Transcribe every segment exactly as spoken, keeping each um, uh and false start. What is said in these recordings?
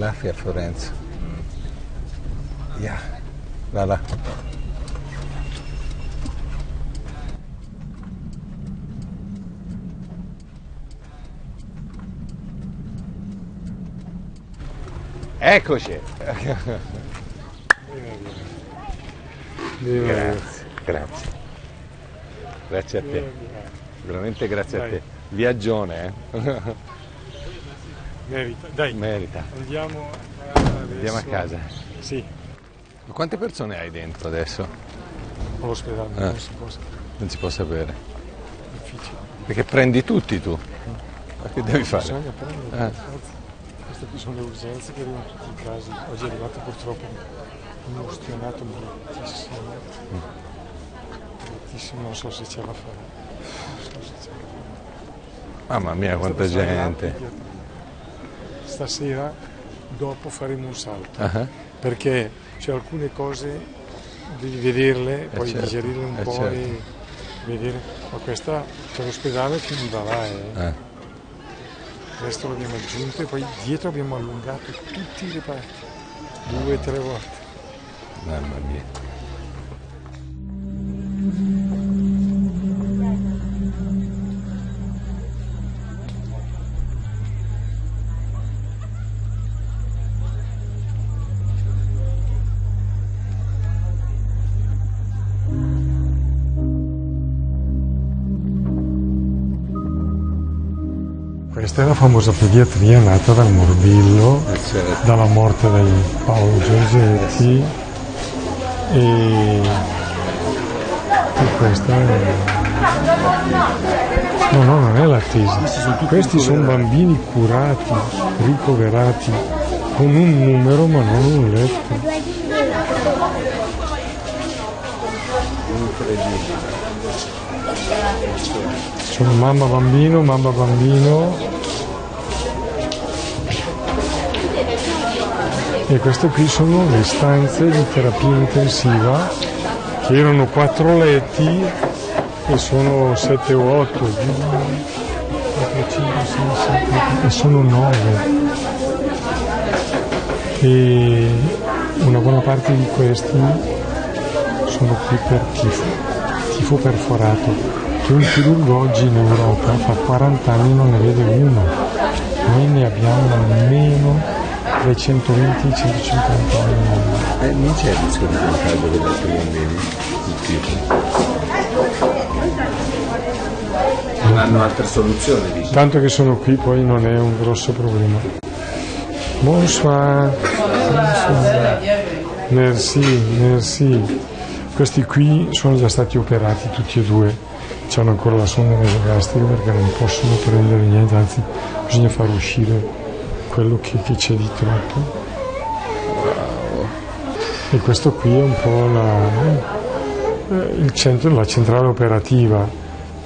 L'A F I a Florenza. Mm. Yeah. Là, là. Eccoci! Grazie, grazie. Grazie a te. Veramente grazie Dai. a te. Viaggione, eh? Merita. Dai. Merita. Andiamo adesso. Andiamo a casa. Sì. Quante persone hai dentro adesso? All'ospedale, ah. non si può sapere. Non si può sapere. Difficile. Perché prendi tutti tu? Ma che devi fare? Bisogna prendere. Ah. Queste qui sono le urgenze che arrivano in tutti i casi. Oggi è arrivato purtroppo un ustionato bruttissimo, bruttissimo, non so se ce la farà. Non so se ce la farà. Mamma mia, quanta gente! Stasera dopo faremo un salto, uh-huh. perché cioè, alcune cose devi vederle, poi certo, digerirle un po' certo. e vedere. Ma questa c'è l'ospedale finiva là. Eh. Eh. Il resto l'abbiamo aggiunto e poi dietro abbiamo allungato tutti i reparti, due o tre volte. Mamma mia. Questa è la famosa pediatria nata dal morbillo, certo. dalla morte del Paolo Giorgetti e... e questa è... No, no, non è la tesi. Questi sono bambini curati, ricoverati, con un numero ma non un letto. Sono mamma bambino, mamma bambino. E queste qui sono le stanze di terapia intensiva, che erano quattro letti e sono sette o otto, e sono nove. E una buona parte di questi sono qui per tifo, tifo perforato, che un chirurgo oggi in Europa fa quaranta anni non ne vede uno, noi ne abbiamo almeno dai centoventi ai centocinquanta euro. Eh, non c'è il rischio di contagio degli altri bambini? Il tipo. Non hanno altre soluzioni, dici? Tanto che sono qui poi non è un grosso problema. Bonsoir. Bonsoir. Merci, merci. Questi qui sono già stati operati tutti e due. C'hanno ancora la sonda nasogastrica perché non possono prendere niente, anzi bisogna far uscire quello che, che c'è di troppo. Wow. E questo qui è un po' la, eh, il centro, la centrale operativa.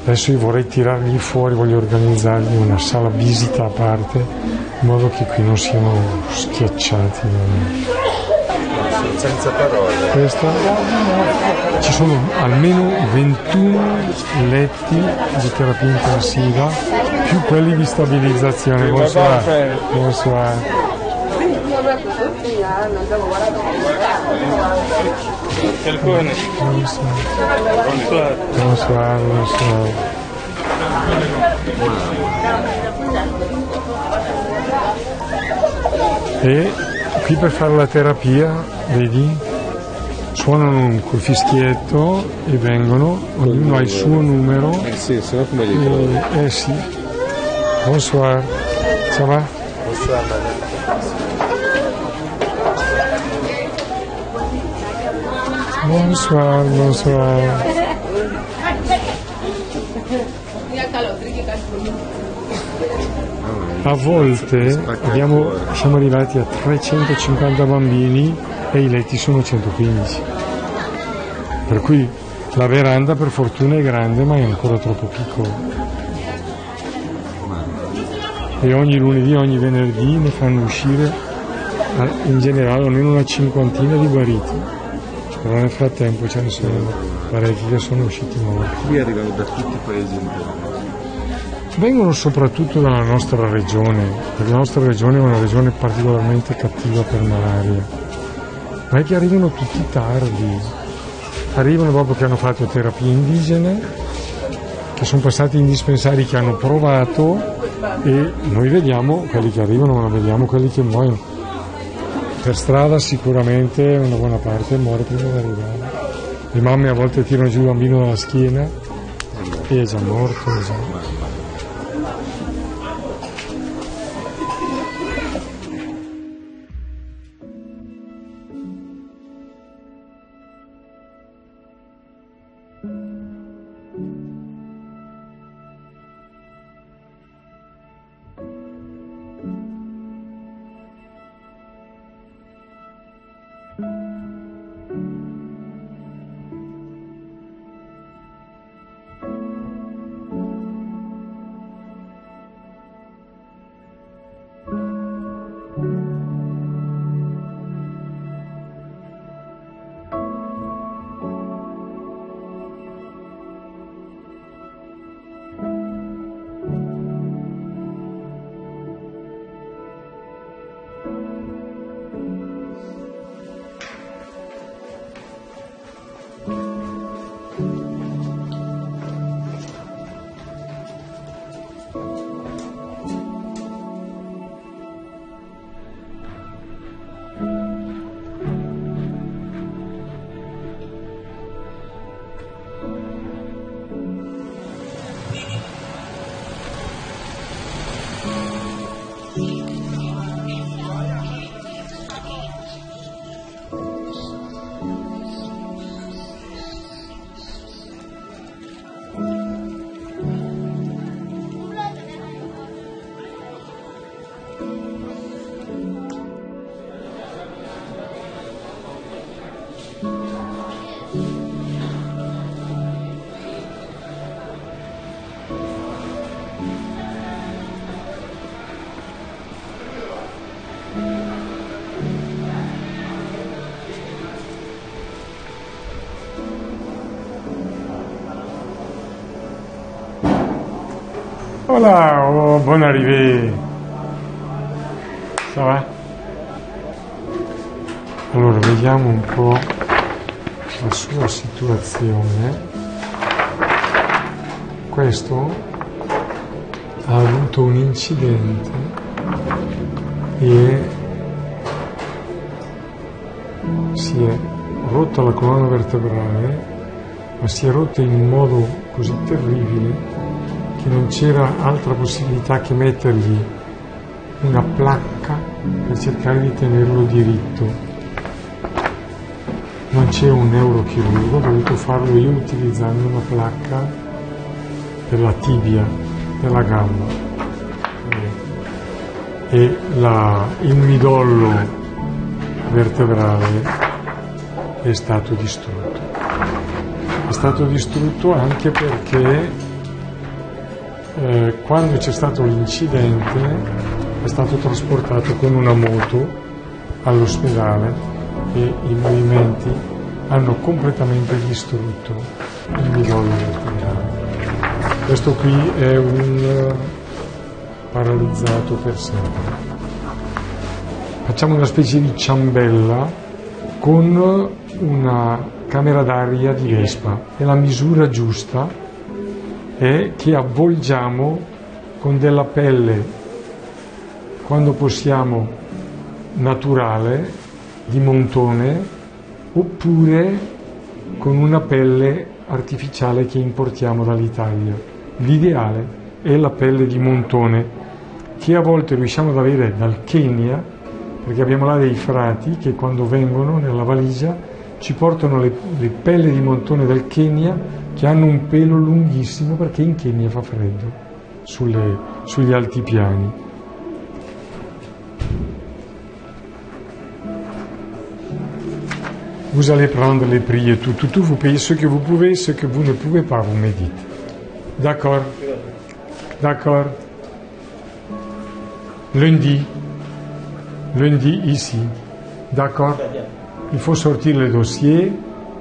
Adesso io vorrei tirarli fuori, voglio organizzargli una sala visita a parte in modo che qui non siano schiacciati. No, senza parole. Questa, ci sono almeno ventuno letti di terapia intensiva più quelli di stabilizzazione. Bonsoir. Bonsoir. Bonsoir. Bonsoir. Bonsoir. E qui per fare la terapia, vedi, suonano col fischietto e vengono, ognuno ha il suo numero. Eh sì, se no come gli trovi? Eh sì. Bonsoir, ça va? Bonsoir, madame. Bonsoir, bonsoir. A volte abbiamo, siamo arrivati a trecentocinquanta bambini e i letti sono centoquindici. Per cui la veranda per fortuna è grande ma è ancora troppo piccola. E ogni lunedì, ogni venerdì ne fanno uscire in generale almeno una cinquantina di guariti, però nel frattempo ce ne sono parecchi che sono usciti morti. Qui arrivano da tutti i paesi in vengono soprattutto dalla nostra regione, perché la nostra regione è una regione particolarmente cattiva per malaria. Non è che arrivano tutti tardi, arrivano proprio che hanno fatto terapie indigene, che sono passati indispensabili, che hanno provato, e noi vediamo quelli che arrivano, ma non vediamo quelli che muoiono. Per strada sicuramente una buona parte muore prima di arrivare. Le mamme a volte tirano giù il bambino dalla schiena e è già morto. È già morto. Voilà, oh, bonne arrivée. Ça va? Allora, vediamo un po' la sua situazione. Questo ha avuto un incidente e si è rotta la colonna vertebrale, ma si è rotta in modo così terribile che non c'era altra possibilità che mettergli una placca per cercare di tenerlo diritto. Non c'è un neurochirurgo, ho dovuto farlo io utilizzando una placca per la tibia della gamba, e la, il midollo vertebrale è stato distrutto. È stato distrutto anche perché Eh, quando c'è stato l'incidente è stato trasportato con una moto all'ospedale e i movimenti hanno completamente distrutto il midollo vertebrale. Questo qui è un paralizzato per sempre. Facciamo una specie di ciambella con una camera d'aria di Vespa, è la misura giusta, e che avvolgiamo con della pelle, quando possiamo, naturale, di montone, oppure con una pelle artificiale che importiamo dall'Italia. L'ideale è la pelle di montone, che a volte riusciamo ad avere dal Kenya, perché abbiamo là dei frati che quando vengono nella valigia ci portano le, le pelle di montone del Kenya, che hanno un pelo lunghissimo perché in Kenya fa freddo sulle, sugli altipiani. Vous allez prendre les prix et tout, tout, tout, vous payez ce que vous pouvez, ce que vous ne pouvez pas, vous me dites. D'accord? D'accord? Lundi. Lundi, ici. D'accord? Il faut sortir le dossier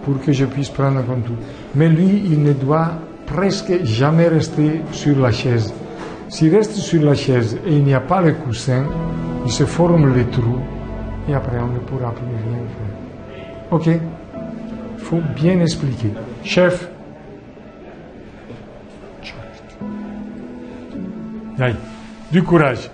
pour que je puisse prendre en compte tout. Mais lui, il ne doit presque jamais rester sur la chaise. Si reste sur la chaise et il n'y a pas le coussin, il se forme les trous et après on ne pourra plus rien faire. Ok? Il faut bien expliquer. Chef. Allez, du courage.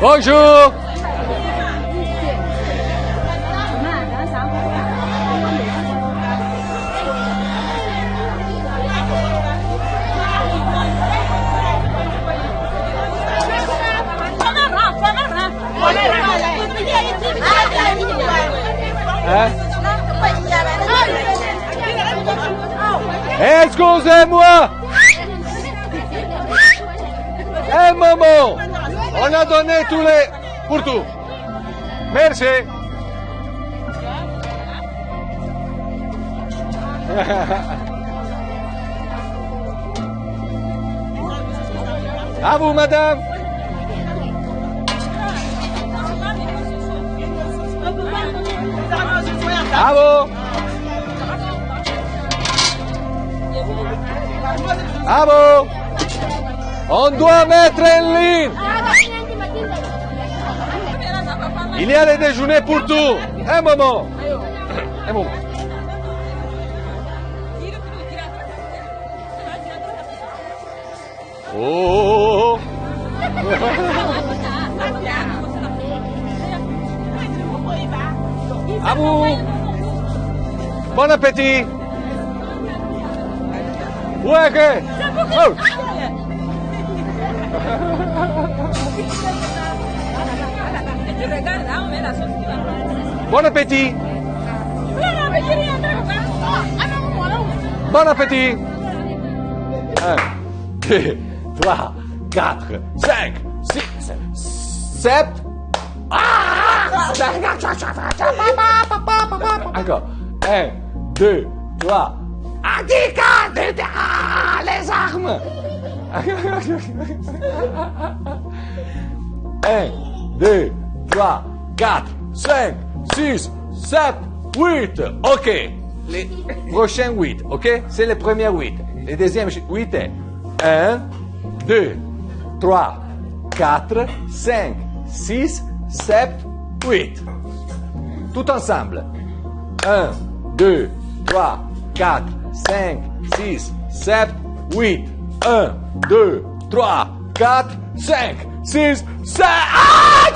Bonjour. Eh? Excusez-moi. Eh, maman. On a donné tous les... Pour tout. Merci. A vous, madame. Bravo. Bravo. On doit mettre en ligne. Il y a les déjeuners pour tout. Un moment. Un moment. Oh. A vous. Bon appétit. Ouais, que. Oh. Buon appetito! Buon appetito! un, deux, trois, quatre, cinq, six, sept. Encore. un, deux, trois. Ah, les armes! un, deux, trois, quatre, cinq, six, sept, huit. Ok. Les prochains huit, ok? C'est les premiers huit. Les deuxièmes huit est un, deux, trois, quatre, cinq, six, sept, huit. Tout ensemble. un, deux, trois, quatre, cinq, six, sept, huit. un, deux, trois, quatre, cinq, six, sept... Ah!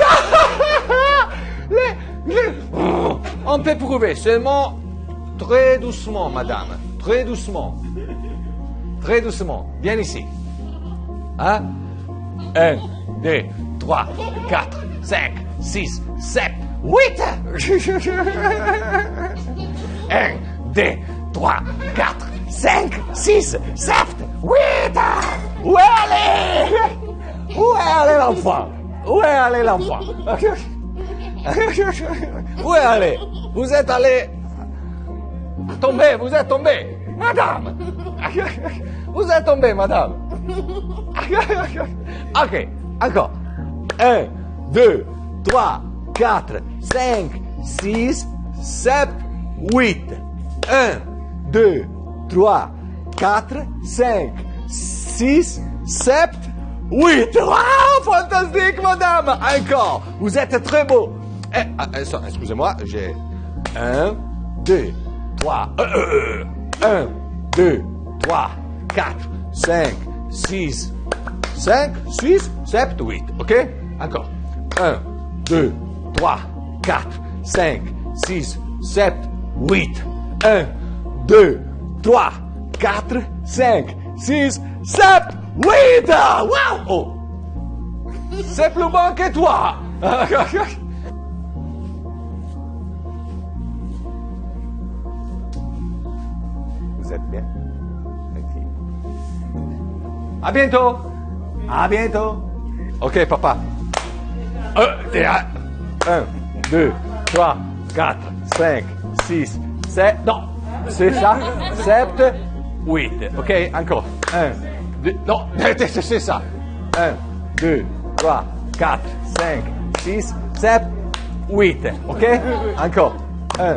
Les, les... On peut prouver seulement très doucement, madame. Très doucement. Très doucement. Bien ici. Hein? un, deux, trois, quatre, cinq, six, sept, huit. un, deux, trois, quatre, cinq, six, sept, huit. Où elle est? Où elle est l'enfant? Où elle est l'enfant? Où elle est? Vous êtes allé tomber, vous êtes tombé, madame. Vous êtes tombé, madame. Ok, encore. un, deux, trois, quatre, cinq, six, sept, huit. un, deux, trois, quatre, cinq, six, sept, huit. Waouh, fantastique, madame. Encore. Vous êtes très beau. Excusez-moi, j'ai... un, deux, trois. un, deux, trois, quatre, cinq, six. cinq, six, sept, huit. Ok? Encore. un, deux, trois, quatre, cinq, six, sept, huit. un, deux, trois, quatre, cinq, six, sept, huit. Wow! Oh. C'est plus bon que toi. Vous êtes bien? Merci. À bientôt. À bientôt. Ok, papa. un, deux, trois, quatre, cinq, six, sept. Non. C'est ça. sept, huit. Ok, encore. un, deux. Non, c'est ça. un, deux, trois, quatre, cinq, six, sept, huit. Ok? Encore. un.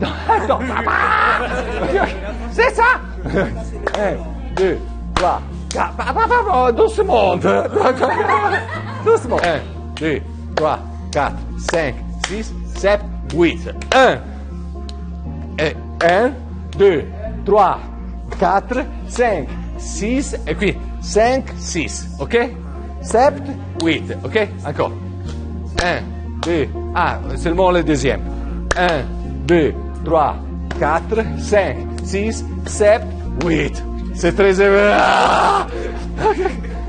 Non, papa! C'est ça! un, deux, trois, quatre. Papa, doucement! Doucement! un, deux, trois, quatre, cinq, six, sept, huit. un, deux, trois, quatre, cinq, six, et puis cinq, six, ok? sept, huit, ok? Encore. un, deux, ah, seulement le deuxième. un, deux, trois, quatre, cinq, six, sept, huit. C'est très heureux.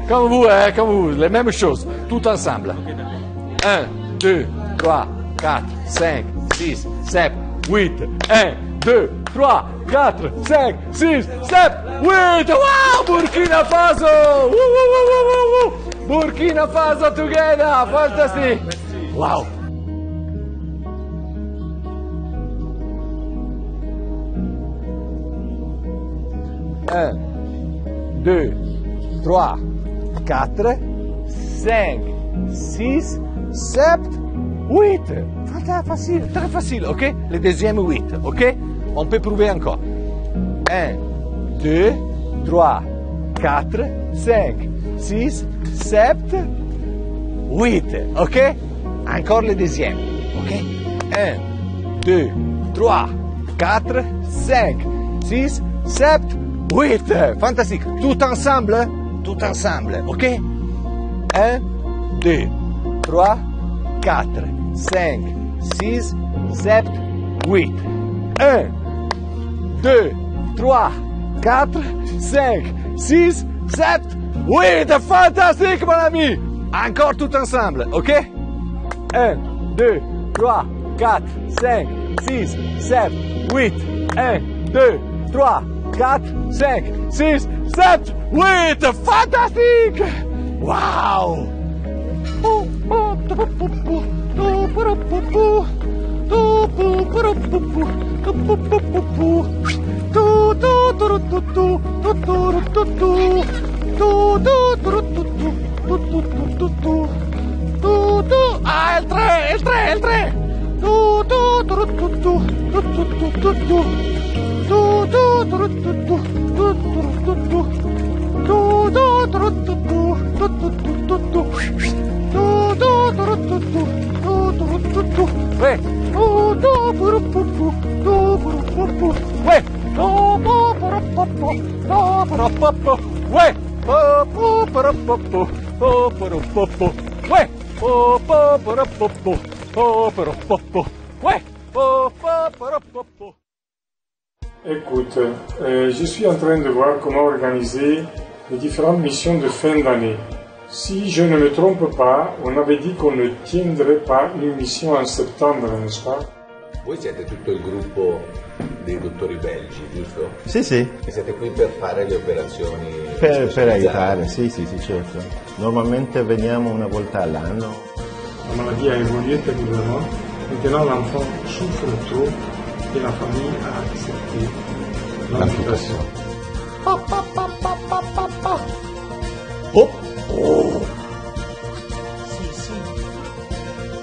Comme vous, hein, comme vous, les mêmes choses, tout ensemble. un, deux, trois, quatre, cinq, six, sept, huit. un, deux, trois, quatre, cinq, six, sept, huit. Wow, Burkina Faso. Woo, woo, woo, woo, woo. Burkina Faso together. Fantastic. Wow. un, deux, trois, quatre, cinq, six, sept, huit. Très facile, très facile, ok? Le deuxième huit, ok? On peut prouver encore. un, deux, trois, quatre, cinq, six, sept, huit, ok? Encore le deuxième, ok? un, deux, trois, quatre, cinq, six, sept, huit. Fantastique. Tout ensemble, tout ensemble, ok? un, deux, trois, quatre, cinq, six, sept, huit. un, deux, trois, quatre, cinq, six, sept, huit. Fantastique, mon ami. Encore tout ensemble, ok? un, deux, trois, quatre, cinq, six, sept, huit. un, deux, trois, quatre, cinq, six, sept, huit. Fantastique! Wow! Ah, il tre, il tre, il tre! Écoute, euh, je suis en train de voir comment organiser les différentes missions de fin d'année. Si je ne me trompe pas, on avait dit qu'on ne tiendrait pas une mission en settembre, n'est-ce pas? Voi siete tutto il gruppo dei dottori belgi, giusto? Sì, sì. E siete qui per fare le operazioni? Per, per aiutare, sì, sì, sì, certo. Normalmente veniamo una volta all'anno. La maladie a évolué terriblement. Maintenant, l'enfant souffre trop et la famille a accepté l'amputation. Oh, oh, oh, oh, oh, oh. Oh. Oh. Sì, sì. Sempre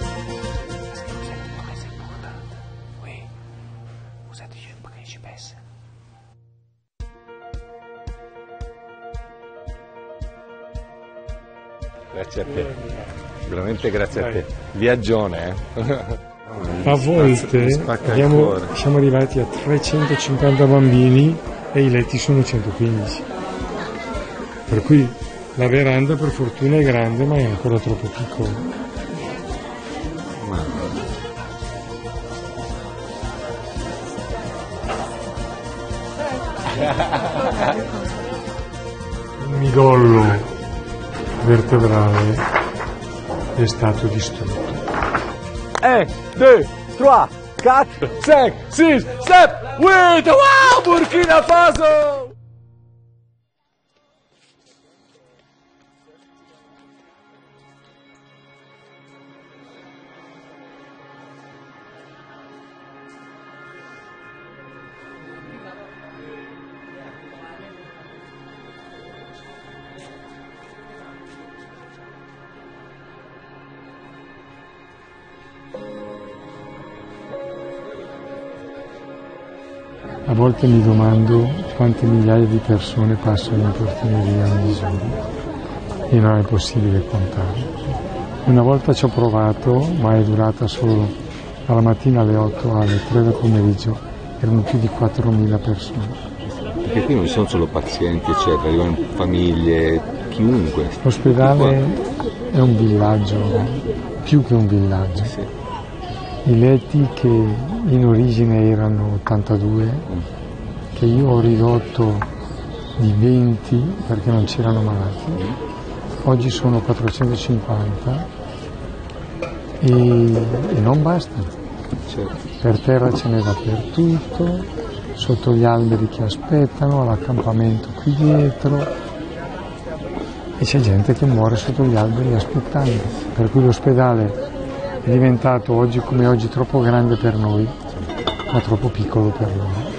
molto importante. Oui. Vous êtes une principesse. Grazie a te. Veramente grazie a te. Viaggione, eh? A volte abbiamo, siamo arrivati a trecentocinquanta bambini e i letti sono centoquindici. Per cui la veranda per fortuna è grande ma è ancora troppo piccola. Un midollo vertebrale è stato distrutto. Un, due, tre, quattro, cinque, sei, sette, otto. Wow, Burkina Faso! A volte mi domando quante migliaia di persone passano in portineria ogni giorno e non è possibile contarle. Una volta ci ho provato, ma è durata solo dalla mattina alle otto alle tre del pomeriggio, erano più di quattromila persone. Perché qui non sono solo pazienti, eccetera, arrivano famiglie, chiunque. L'ospedale è un villaggio, più che un villaggio. Sì. I letti che in origine erano ottantadue, che io ho ridotto di venti perché non c'erano malati, oggi sono quattrocentocinquanta e, e non basta. Per terra ce n'è dappertutto, sotto gli alberi che aspettano, all'accampamento qui dietro, e c'è gente che muore sotto gli alberi aspettando, per cui l'ospedale è diventato oggi come oggi troppo grande per noi, ma troppo piccolo per loro.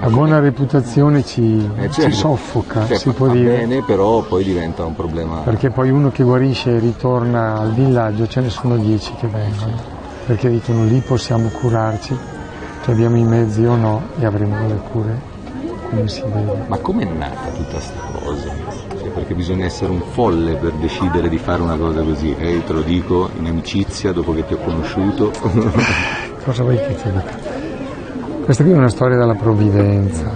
La buona reputazione ci, eh, certo. ci soffoca, cioè, si può dire. Bene, però poi diventa un problema. Perché poi uno che guarisce e ritorna al villaggio, ce ne sono dieci che vengono, perché dicono lì possiamo curarci, cioè abbiamo i mezzi o no e avremo le cure, come si vede. Ma com'è nata tutta questa cosa? Cioè, perché bisogna essere un folle per decidere di fare una cosa così, e eh, te lo dico in amicizia dopo che ti ho conosciuto. Cosa vuoi che ti dica? Questa qui è una storia della provvidenza,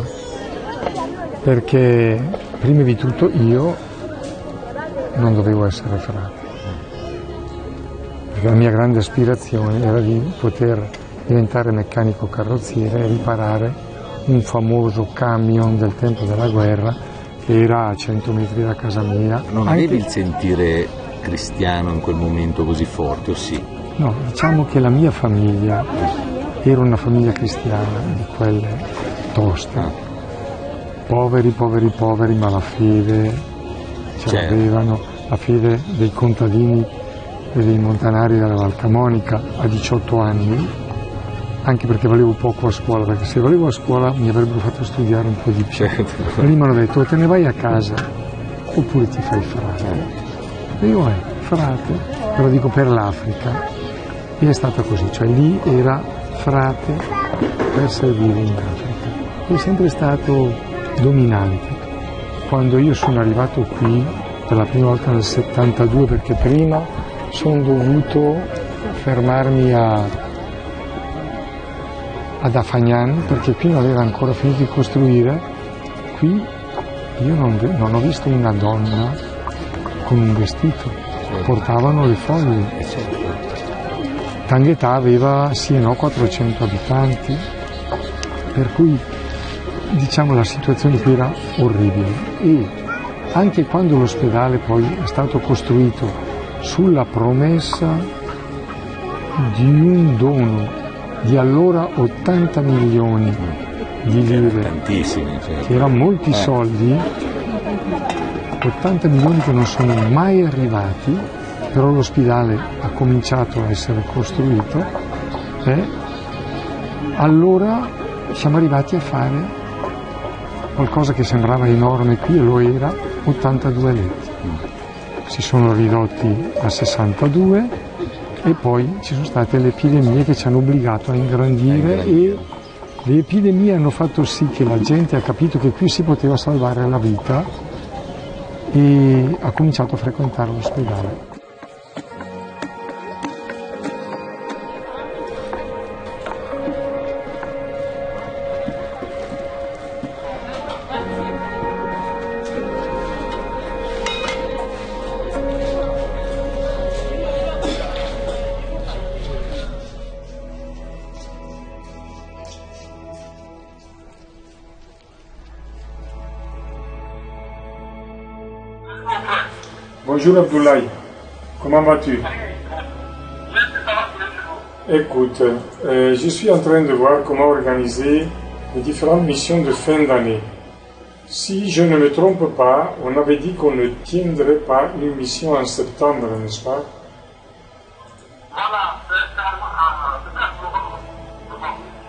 perché prima di tutto io non dovevo essere frate, perché la mia grande aspirazione era di poter diventare meccanico carrozziere e riparare un famoso camion del tempo della guerra che era a cento metri da casa mia. Non avevi il sentire cristiano in quel momento così forte, o sì? No, diciamo che la mia famiglia era una famiglia cristiana, di quelle toste, poveri, poveri, poveri, ma la fede ce certo. l'avevano, la fede dei contadini e dei montanari della Valcamonica a diciotto anni, anche perché valevo poco a scuola, perché se valevo a scuola mi avrebbero fatto studiare un po' di più. Certo. Lì mi hanno detto, te ne vai a casa oppure ti fai frate. E io, eh, frate, te lo dico per l'Africa, e è stata così, cioè lì era frate per servire in Africa. È sempre stato dominante. Quando io sono arrivato qui per la prima volta nel settantadue, perché prima sono dovuto fermarmi a, ad Afagnan, perché qui non aveva ancora finito di costruire, qui io non, non ho visto una donna con un vestito, portavano le foglie. Tanguiéta aveva sì e no quattrocento abitanti, per cui diciamo la situazione qui era orribile, e anche quando l'ospedale poi è stato costruito sulla promessa di un dono di allora ottanta milioni di lire, tantissimi, certo. che erano molti eh. soldi, ottanta milioni che non sono mai arrivati. Però l'ospedale ha cominciato a essere costruito e allora siamo arrivati a fare qualcosa che sembrava enorme qui, e lo era, ottantadue letti. Si sono ridotti a sessantadue e poi ci sono state le epidemie che ci hanno obbligato a ingrandire, e le epidemie hanno fatto sì che la gente ha capito che qui si poteva salvare la vita e ha cominciato a frequentare l'ospedale. Bonjour Abdoulaye, comment vas-tu? Écoute, euh, je suis en train de voir comment organiser les différentes missions de fin d'année. Si je ne me trompe pas, on avait dit qu'on ne tiendrait pas une mission en septembre, n'est-ce pas?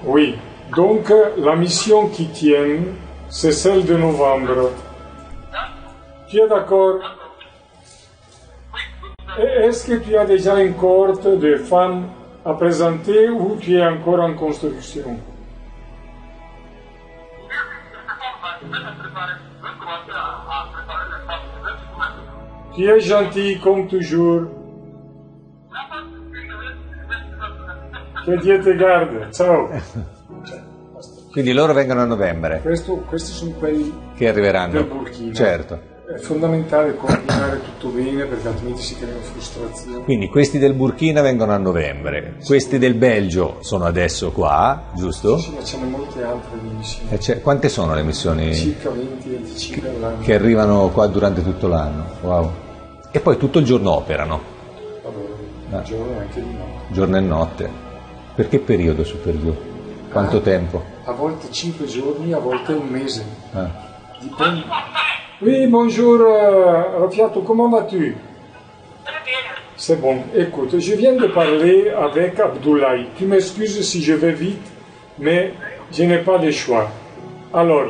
Oui, donc la mission qui tient, c'est celle de novembre. Tu es d'accord? Est-ce que tu as déjà une cohorte de femmes à présenter ou tu es encore en construction? Tu es gentil comme toujours. Che Dio te garde. Ciao. Quindi loro vengono a novembre. Questo, questi sono quelli che arriveranno del Burkina. Certo. È fondamentale coordinare tutto bene, perché altrimenti si creano frustrazioni. Quindi questi del Burkina vengono a novembre, sì. Questi del Belgio sono adesso qua, giusto? Sì, ma ce ne sono molte altre missioni. E cioè, quante sono le missioni? Circa venti venticinque all'anno. Che arrivano qua durante tutto l'anno, wow. E poi tutto il giorno operano? Vabbè, il giorno e anche di notte. Giorno e notte. Per che periodo su per giù? Quanto ah, tempo? A volte cinque giorni, a volte un mese. Ah. Dipende. Oui, bonjour euh, Rafiatou, comment vas-tu? Très bien. C'est bon, écoute, je viens de parler avec Abdoulaye. Tu m'excuses si je vais vite, mais je n'ai pas de choix. Alors,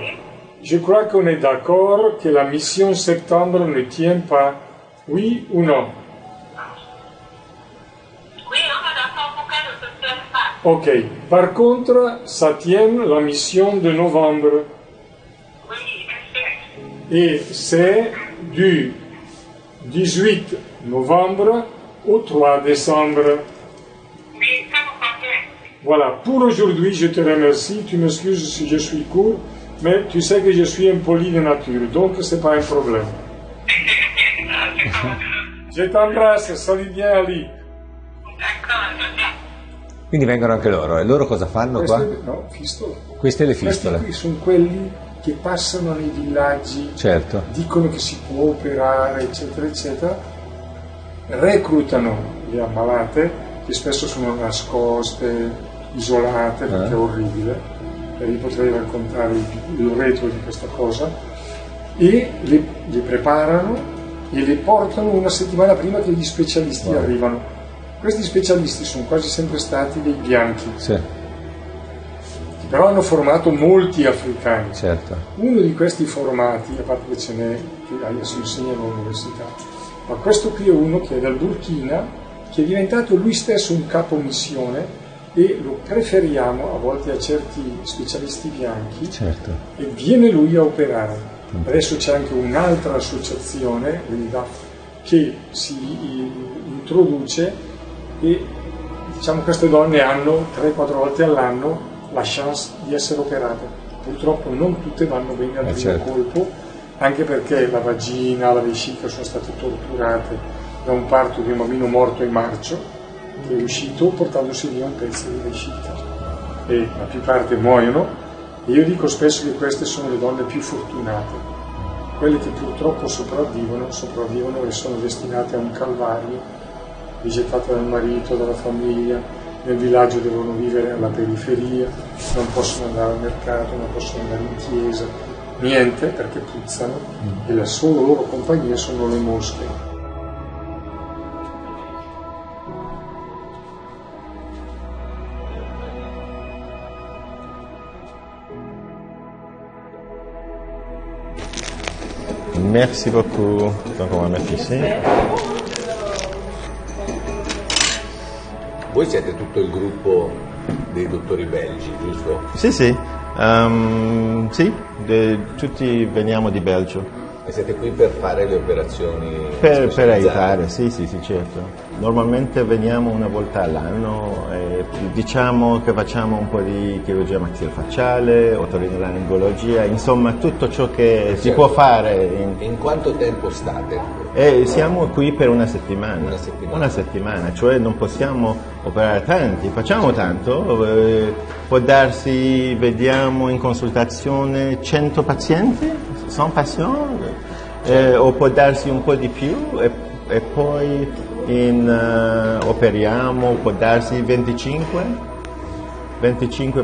je crois qu'on est d'accord que la mission septembre ne tient pas, oui ou non? Oui, on est d'accord pour qu'elle ne se tienne pas. Ok, par contre, ça tient la mission de novembre. Oui, c'est. Et c'est du dix-huit novembre au trois décembre. Oui, ça nous convient. Voilà, pour aujourd'hui, je te remercie, tu m'excuses si je suis court, mais tu sais que je suis impoli de nature, donc c'est pas un problème. Je t'embrasse, salut bien Ali. Quindi vengono anche loro, e loro cosa fanno Queste, qua? No, fistole. Queste le fistole. Questi qui sono quelli che passano nei villaggi, certo. Dicono che si può operare, eccetera, eccetera, reclutano le ammalate, che spesso sono nascoste, isolate, perché eh. è orribile. Vi potrei raccontare il retro di questa cosa, e le, le preparano e le portano una settimana prima che gli specialisti wow. arrivano. Questi specialisti sono quasi sempre stati dei bianchi, sì. però hanno formato molti africani. Certo. Uno di questi formati, a parte che ce n'è, che adesso insegnano all'università, ma questo qui è uno che è dal Burkina, che è diventato lui stesso un capomissione, e lo preferiamo a volte a certi specialisti bianchi, certo. e viene lui a operare. Adesso c'è anche un'altra associazione che si introduce, e diciamo queste donne hanno tre quattro volte all'anno la chance di essere operate. Purtroppo non tutte vanno bene al primo certo. colpo, anche perché la vagina, la vescica sono state torturate da un parto di un bambino morto in marcio, che è uscito portandosi via un pezzo di vescica, e la più parte muoiono, e io dico spesso che queste sono le donne più fortunate. Quelle che purtroppo sopravvivono sopravvivono e sono destinate a un calvario, rigettate dal marito, dalla famiglia, nel villaggio devono vivere alla periferia, non possono andare al mercato, non possono andare in chiesa, niente, perché puzzano, e la sola loro compagnia sono le mosche. Merci beaucoup. Donc on va mettre ici. Voi siete tutto il gruppo dei dottori belgi, giusto? Sì, sì. Um, sì, de, tutti veniamo di Belgio. E siete qui per fare le operazioni? Per, per aiutare, sì, sì, sì, certo. Normalmente veniamo una volta all'anno, e diciamo che facciamo un po' di chirurgia maxillofacciale, otorinolaringologia, insomma tutto ciò che certo. si può fare. In... in quanto tempo state? E siamo qui per una settimana. Una settimana, una settimana, cioè non possiamo operare tanti, facciamo tanto, eh, può darsi, vediamo in consultazione cento pazienti, cento pazienti, eh, o può darsi un po' di più, e, e poi... In, uh, operiamo, può darsi venticinque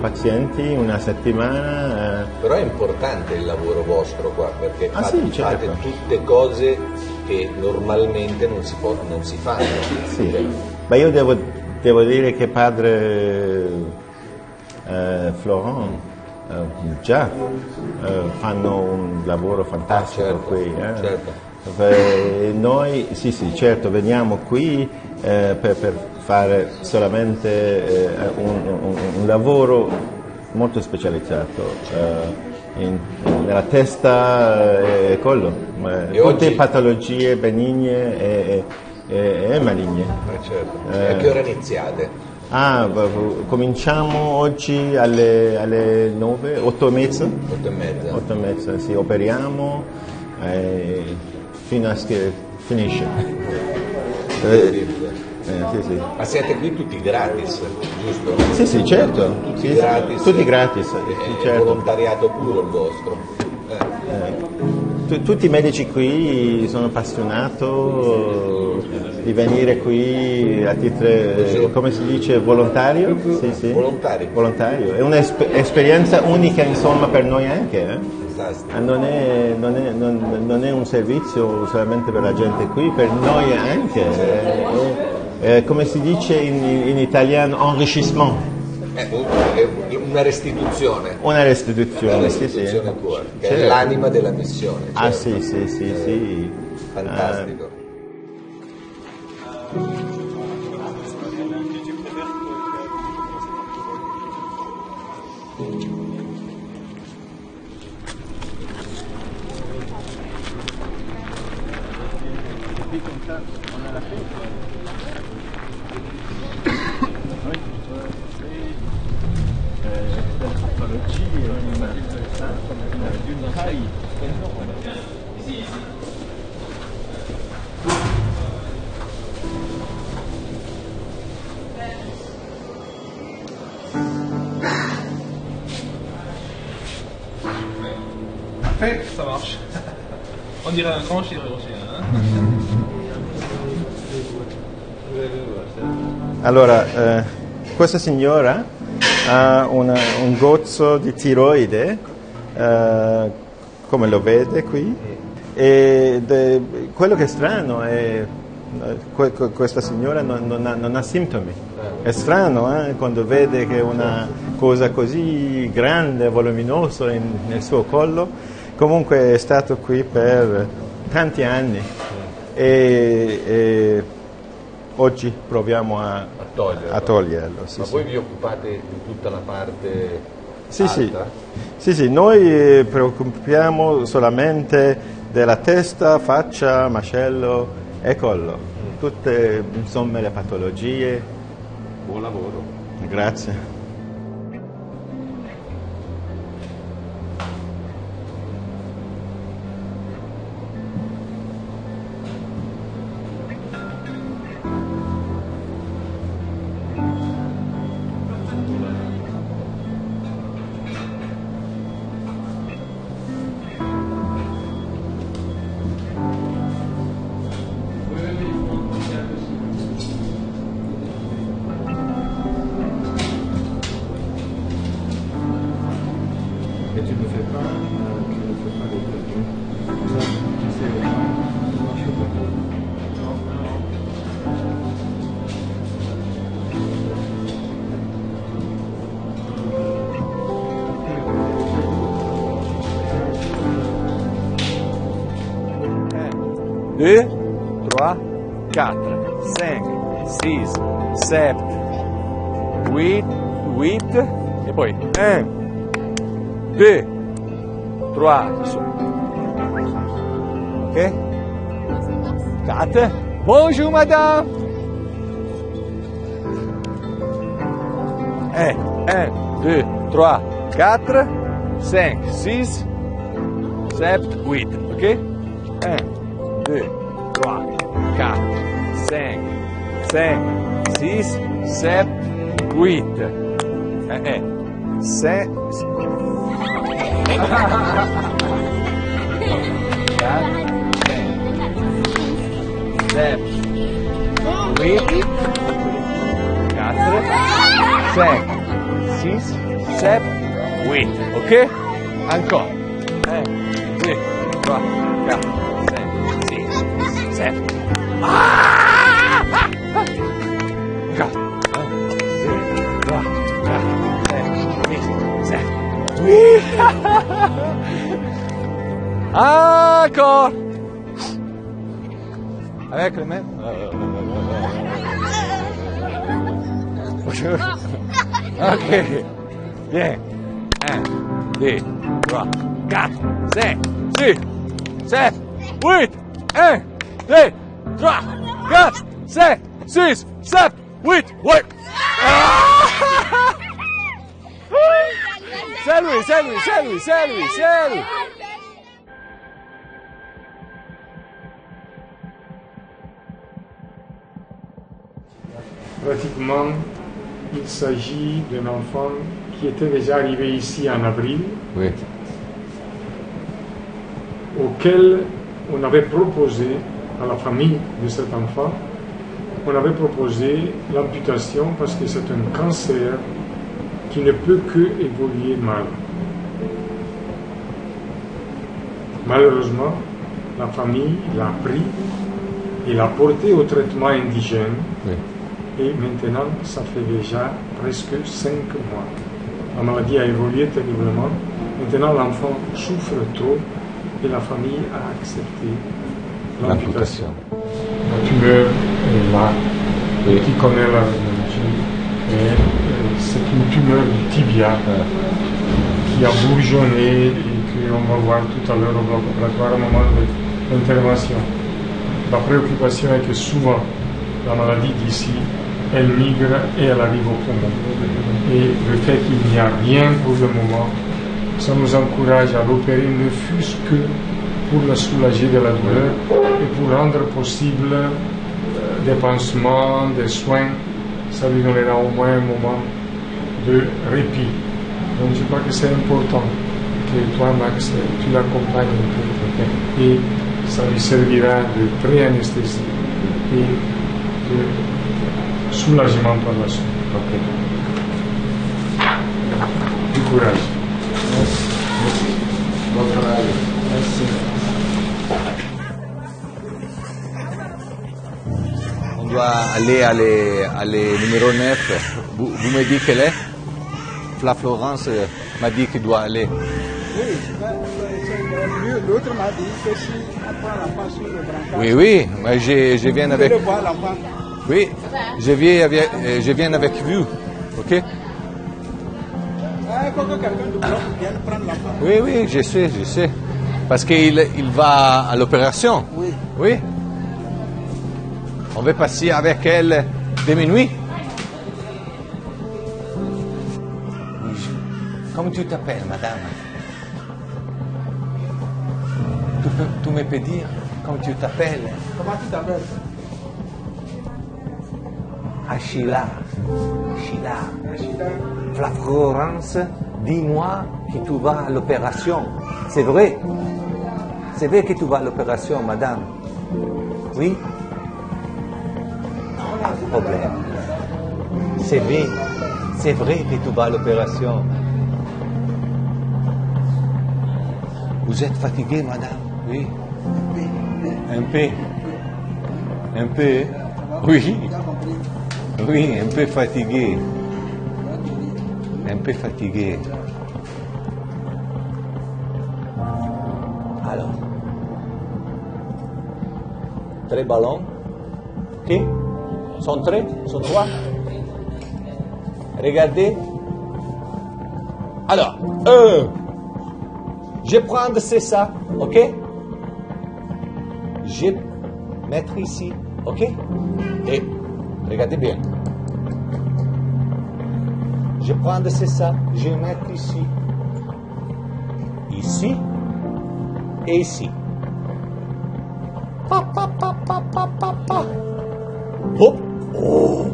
pazienti una settimana. Uh. Però è importante il lavoro vostro qua, perché ah, fate, sì, certo. fate tutte cose che normalmente non si, può, non si fanno. Sì. Cioè. Ma io devo, devo dire che padre uh, Florent uh, già uh, fanno un lavoro fantastico ah, certo, qui. Eh. Certo. Noi sì sì certo veniamo qui eh, per, per fare solamente eh, un, un, un lavoro molto specializzato eh, in, nella testa e eh, collo, eh, e tutte oggi... patologie benigne e, e, e maligne. Ah, certo. eh, a che ora iniziate? Ah, cominciamo oggi alle, alle nove, otto e mezza. Otto e mezza. Otto e mezza, sì, operiamo. Eh, fino a che finisce. Eh, sì, sì. Ma siete qui tutti gratis, giusto? Sì, sì, certo. Tutti sì, gratis. Tutti gratis. È certo. Volontariato puro il vostro. Eh. Eh, tutti i medici qui sono appassionati di venire qui a titolo, come si dice, volontario. Sì, sì. Volontari. Volontario. È un'esperienza unica, insomma, per noi anche. Eh? Non è, non, è, non, non è un servizio solamente per la gente qui, per noi anche, è, è, è, come si dice in, in italiano, enrichissement. Eh, una restituzione. Una restituzione, una restituzione sì, cuore, sì. Che certo. È l'anima della missione. Certo. Ah sì, sì, sì, eh, sì. Fantastico. Uh. Parfait, ça marche. On dirait un grand chirurgien. Hein? Allora, eh, questa signora ha una, un gozzo di tiroide, eh, come lo vede qui, e de, quello che è strano è que, que, questa signora non, non, ha, non ha sintomi. È strano eh, quando vede che una cosa così grande, voluminosa in, nel suo collo. Comunque è stato qui per tanti anni e, e oggi proviamo a, a toglierlo. A toglierlo sì, Ma sì. Voi vi occupate di tutta la parte sì, alta? Sì. Sì, sì, noi preoccupiamo solamente della testa, faccia, mascello e collo. Tutte insomma le patologie. Buon lavoro. Grazie. due, tre, quattro, cinque, sei, sette, otto, otto e poi uno, due, tre, ok? quattro, buongiorno madame! uno, due, tre, quattro, cinque, sei, sette, otto, ok? uno, due, tre, quattro, cinque, sei, sette, otto eh eh sei sette otto quattro sei sei sette otto ok ancora uno due tre quattro cinque sei sette Ancora! Avec le même? Ok. Bien. un, due, tre, quattro, cinque, sei, sette, otto, un, due, tre, quattro, cinque, sei, sette, otto, ouais! C'est lui, c'est lui, c'est lui, c'est lui, c'est lui! Pratiquement, il s'agit d'un enfant qui était déjà arrivé ici en avril, oui. Auquel on avait proposé, à la famille de cet enfant, on avait proposé l'amputation parce que c'est un cancer qui ne peut que évoluer mal. Malheureusement, la famille l'a pris et l'a porté au traitement indigène. Oui. Et maintenant, ça fait déjà presque cinq mois. La maladie a évolué terriblement. Maintenant, l'enfant souffre trop et la famille a accepté l'amputation. La tumeur est là, oui. Qui connaît la mais c'est une tumeur du tibia qui a bourgeonné et qu'on va voir tout à l'heure au bloc opératoire au moment de l'intervention. La préoccupation est que souvent la maladie d'ici, elle migre et elle arrive au poumon. Et le fait qu'il n'y a rien pour le moment, ça nous encourage à l'opérer, ne fût-ce que pour la soulager de la douleur et pour rendre possible des pansements, des soins. Ça lui donnera au moins un moment de répit. Donc je crois que c'est important que toi, Max, tu l'accompagnes un peu. Et ça lui servira de pré-anesthésie et de soulagement par la suite. Okay. Du courage. Merci. Merci. Bon travail. Merci. On doit aller à le numéro neuf. Vous, vous me dites qu'elle est? La Florence m'a dit qu'il doit aller. Oui, l'autre m'a dit que si on prend l'enfant sur le brancard. Oui, oui, mais je, je viens avec. Vous voir l'enfant. Oui, je viens avec, je viens avec vous. OK? Il faut que quelqu'un de bloc vienne prendre l'enfant. Oui, oui, je sais, je sais. Parce qu'il il va à l'opération. Oui. Oui? On va passer avec elle de minuit. Comment tu t'appelles, madame? Tu, peux, tu me peux dire comment tu t'appelles? Comment tu t'appelles? Achila. Achila. Achila. La Florence, dis-moi que tu vas à l'opération. C'est vrai? C'est vrai que tu vas à l'opération, madame? Oui? Pas de problème. C'est vrai, c'est vrai que tu vas à l'opération. Vous êtes fatigué, madame? Oui. Un peu. Un peu. Oui. Oui, un peu fatigué. Un peu fatigué. Alors. Très ballon. Qui? Sont trois, sont trois. Regardez. Alors, un. Je prends c'est ça, ok? Je mettre ici, ok? Et regardez bien. Je prends c'est ça, je mettre ici, ici et ici. Pa pa pa pa pa pa pa. Hop. Oh.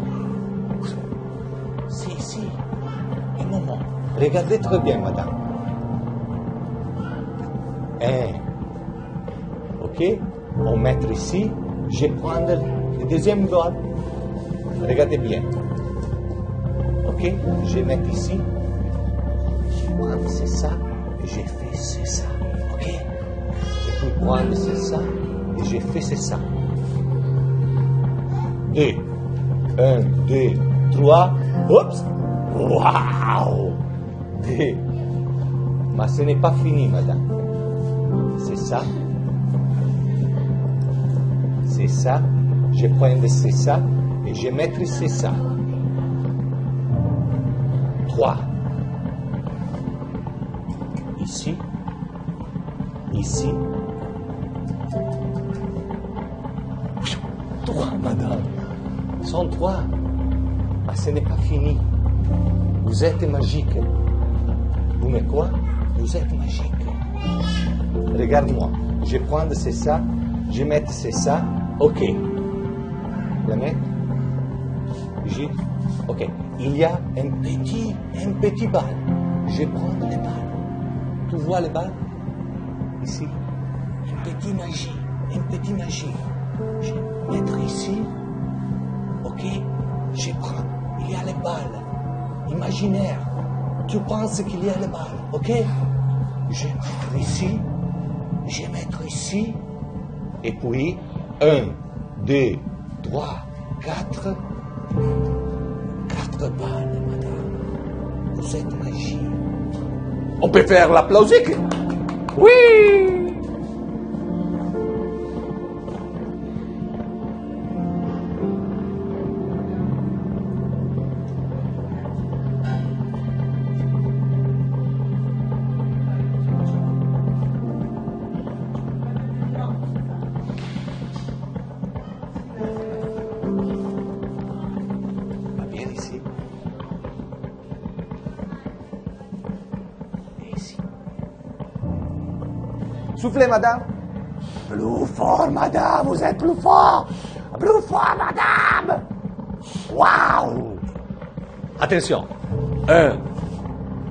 Si, si. Un moment. Regardez très bien, madame. Un. OK? On met ici. Je prends le deuxième doigt. Regardez bien. OK? Je mets ici. Je prends c'est ça. Et je fais c'est ça. OK? Et puis prendre c'est ça. Et je fais c'est ça. Et un, deux, trois, oups, waouh, deux. Mais ce n'est pas fini, madame. C'est ça. C'est ça. Je prends de c'est ça et je maîtrise c'est ça. Trois. Ici. Ici. Trois, madame. Sans toi, mais ce n'est pas fini. Vous êtes magique. Vous me quoi? Vous êtes magique. Regarde-moi. Je prends c'est ça. Je mets c'est ça. OK. La main. J. OK. Il y a un petit, un petit bal. Je prends les balles. Tu vois les balles? Ici. Un petit magie. Un petit magie. Je vais mettre ici. Ok, je prends, il y a les balles, imaginaire, tu penses qu'il y a les balles, ok? Je vais mettre ici, je vais mettre ici, et puis, un, deux, trois, quatre, quatre balles, madame. vous êtes magie. On peut faire l'applaudir. Oui. Soufflez, madame. Plus fort, madame, vous êtes plus fort. Plus fort, madame. Waouh. Attention. Un,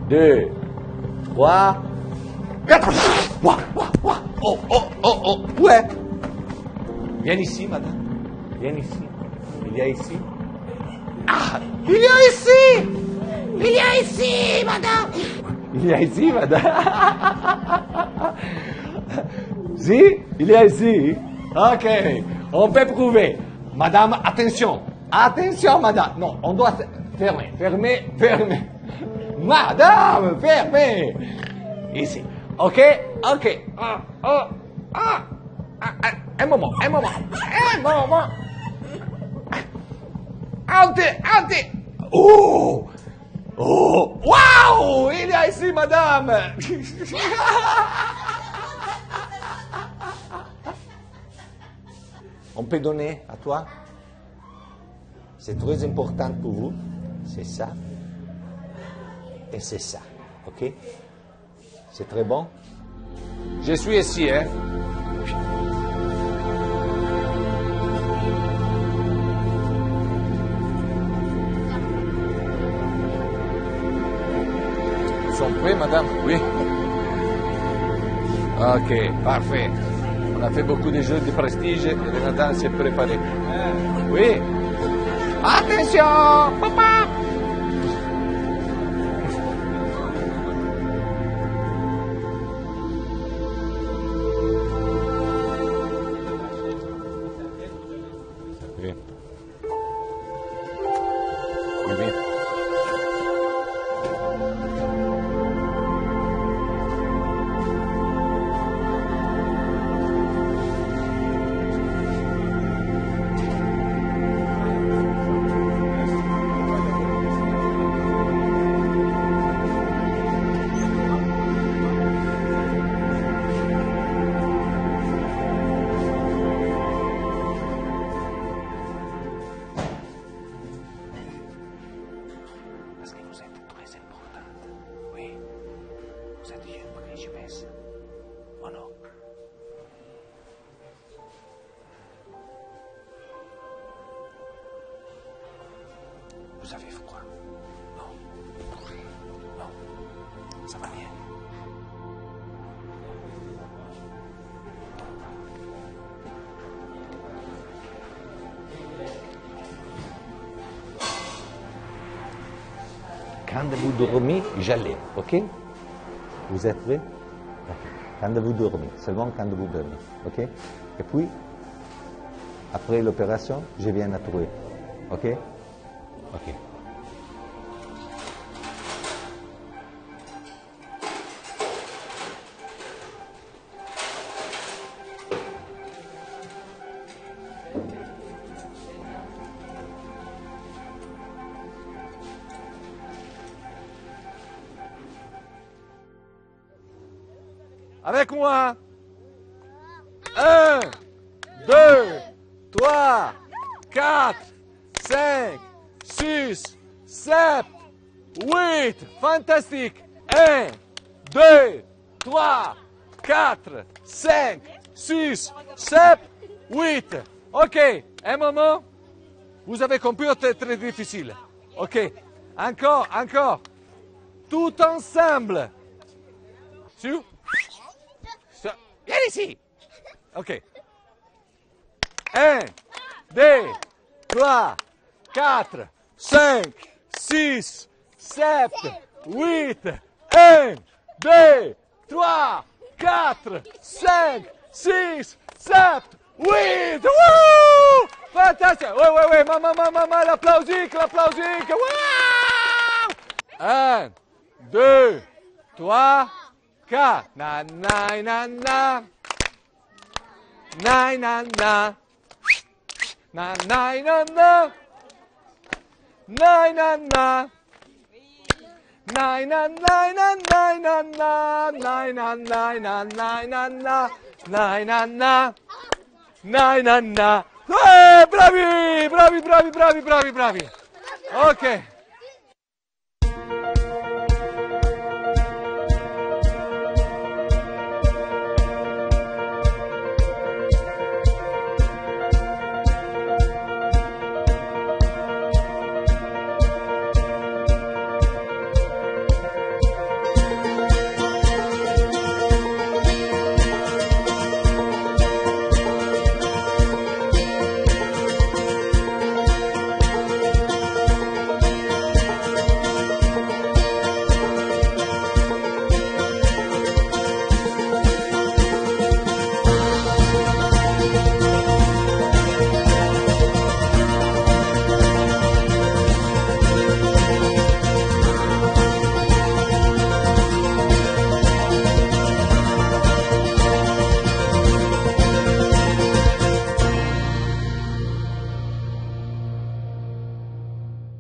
deux, trois, quatre. Ouah, ouah, ouah. Oh, oh, oh, oh. Ouais. Viens ici, madame. Viens ici. Il y a ici. Ah, il y a ici. Il y a ici, madame. Il y a ici, madame. Si, il est ici. Ok, on peut prouver. Madame, attention. Attention, madame. Non, on doit fermer, fermer, fermer. Madame, fermer. Ici. Ok, ok. Ah, ah, ah. Un moment, un moment. Un moment. Altez, altez. Oh, oh. Waouh, il est ici, madame. On peut donner à toi. C'est très important pour vous. C'est ça. Et c'est ça. Ok? C'est très bon. Je suis ici, hein? Ils sont prêts, madame? Oui. Ok, parfait. On a fait beaucoup de jeux de prestige et Renata s'est préparée. Oui. Attention, papa. Viens. Viens, viens. Vous avez froid? Non. Non. Ça va bien. Quand vous dormez, j'allais, ok? Vous êtes prêts? Quand vous dormez, seulement quand vous dormez, ok? Et puis, après l'opération, je viens à trouver, ok? Ok. Avec moi. Un, deux, trois, quatre, cinq. six, sept, huit, fantastique. Un, deux, trois, quatre, cinq, six, sept, huit. Ok, un moment. Vous avez compris, c'est très difficile. Ok, encore, encore. Tout ensemble. Sur. Viens ici. Ok. un, deux, trois, quatre, cinq, six, sept, huit, un, deux, trois, quatre, cinq, six, sept, huit. Wouh! Fantastique! Oui, oui, oui, maman, maman, l'applaudit, l'applaudit. Wow! un, deux, trois, quatre. Na na na na. Na na na. Na na na na. Na na na. Nine and nine and nine and nine and nine and nine and nine and nine and nine. Bravi, bravi, bravi, bravi, bravi, bravi. Ok.